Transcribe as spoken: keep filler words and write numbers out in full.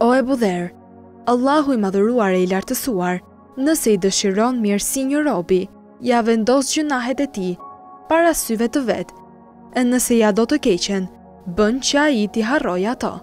O e budher, Allahu i madhëruar e i lartësuar, nëse i dëshiron mirësinë një robi, ja vendos gjunahet e tij para syve të vet, e nëse ja do të keqen, bën që ai t'i harrojë ato.